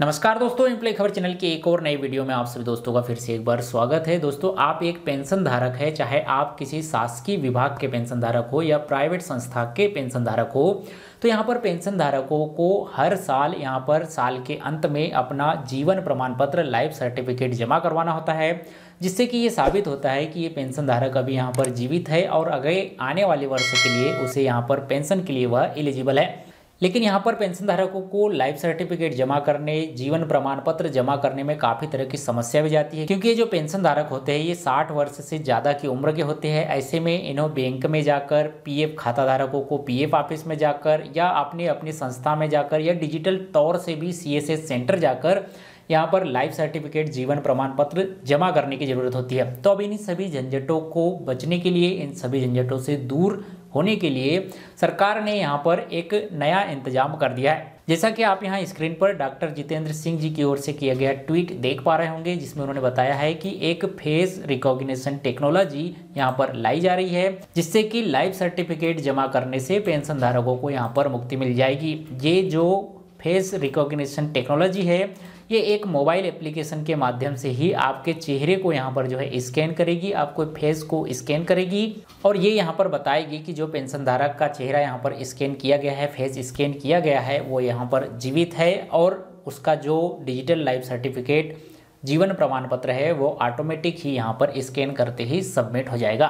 नमस्कार दोस्तों, इम्प्लाई खबर चैनल के एक और नई वीडियो में आप सभी दोस्तों का फिर से एक बार स्वागत है। दोस्तों, आप एक पेंशन धारक है, चाहे आप किसी शासकीय विभाग के पेंशन धारक हो या प्राइवेट संस्था के पेंशन धारक हो, तो यहाँ पर पेंशन धारकों को हर साल यहाँ पर साल के अंत में अपना जीवन प्रमाण पत्र लाइफ सर्टिफिकेट जमा करवाना होता है, जिससे कि ये साबित होता है कि ये पेंशन धारक अभी यहाँ पर जीवित है और आगे आने वाले वर्ष के लिए उसे यहाँ पर पेंशन के लिए वह एलिजिबल है। लेकिन यहाँ पर पेंशन धारकों को लाइफ सर्टिफिकेट जमा करने, जीवन प्रमाण पत्र जमा करने में काफ़ी तरह की समस्या भी जाती है, क्योंकि ये जो पेंशन धारक होते हैं ये 60 वर्ष से ज़्यादा की उम्र के होते हैं। ऐसे में इन्हों बैंक में जाकर, पीएफ खाता धारकों को पीएफ ऑफिस में जाकर या अपनी अपनी संस्था में जाकर या डिजिटल तौर से भी सीएससी सेंटर जाकर यहाँ पर लाइफ सर्टिफिकेट जीवन प्रमाण पत्र जमा करने की ज़रूरत होती है। तो अब इन सभी झंझटों को बचने के लिए, इन सभी झंझटों से दूर होने के लिए सरकार ने यहाँ पर एक नया इंतजाम कर दिया है। जैसा कि आप यहाँ स्क्रीन पर डॉक्टर जितेंद्र सिंह जी की ओर से किया गया ट्वीट देख पा रहे होंगे, जिसमें उन्होंने बताया है कि एक फेस रिकॉग्निशन टेक्नोलॉजी यहाँ पर लाई जा रही है, जिससे कि लाइफ सर्टिफिकेट जमा करने से पेंशन धारकों को यहाँ पर मुक्ति मिल जाएगी। ये जो फेस रिकॉग्निशन टेक्नोलॉजी है ये एक मोबाइल एप्लीकेशन के माध्यम से ही आपके चेहरे को यहाँ पर जो है स्कैन करेगी, आपको फेस को स्कैन करेगी और ये यहाँ पर बताएगी कि जो पेंशन धारक का चेहरा यहाँ पर स्कैन किया गया है, फेस स्कैन किया गया है, वो यहाँ पर जीवित है और उसका जो डिजिटल लाइफ सर्टिफिकेट जीवन प्रमाण पत्र है वो ऑटोमेटिक ही यहाँ पर स्कैन करते ही सबमिट हो जाएगा।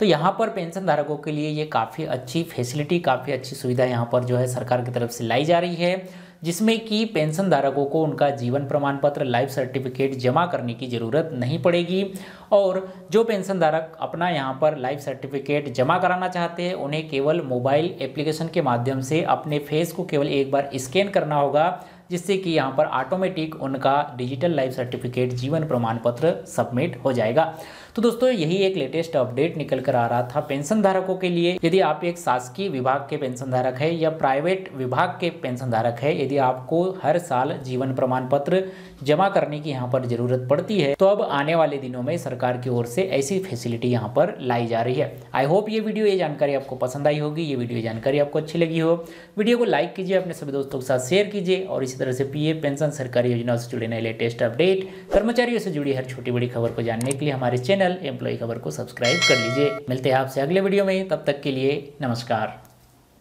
तो यहाँ पर पेंशन धारकों के लिए ये काफ़ी अच्छी फैसिलिटी, काफ़ी अच्छी सुविधा यहाँ पर जो है सरकार की तरफ से लाई जा रही है, जिसमें कि पेंशन धारकों को उनका जीवन प्रमाण पत्र लाइफ सर्टिफिकेट जमा करने की ज़रूरत नहीं पड़ेगी। और जो पेंशन धारक अपना यहाँ पर लाइफ सर्टिफिकेट जमा कराना चाहते हैं उन्हें केवल मोबाइल एप्लीकेशन के माध्यम से अपने फेस को केवल एक बार स्कैन करना होगा, जिससे कि यहाँ पर ऑटोमेटिक उनका डिजिटल लाइफ सर्टिफिकेट जीवन प्रमाण पत्र सबमिट हो जाएगा। तो दोस्तों, यही एक लेटेस्ट अपडेट निकल कर आ रहा था पेंशन धारकों के लिए। यदि आप एक शासकीय विभाग के पेंशन धारक है या प्राइवेट विभाग के पेंशन धारक है, यदि आपको हर साल जीवन प्रमाण पत्र जमा करने की यहाँ पर ज़रूरत पड़ती है, तो अब आने वाले दिनों में सरकार की ओर से ऐसी फैसिलिटी यहाँ पर लाई जा रही है। आई होप ये वीडियो, ये जानकारी आपको पसंद आई होगी, ये वीडियो जानकारी आपको अच्छी लगी हो। वीडियो को लाइक कीजिए, अपने सभी दोस्तों के साथ शेयर कीजिए और इसी तरह से पीएफ पेंशन सरकारी योजनाओं से जुड़े नए लेटेस्ट अपडेट, कर्मचारियों से जुड़ी हर छोटी बड़ी खबर को जानने के लिए हमारे चैनल इम्प्लाई खबर को सब्सक्राइब कर लीजिए। मिलते हैं आपसे अगले वीडियो में, तब तक के लिए नमस्कार।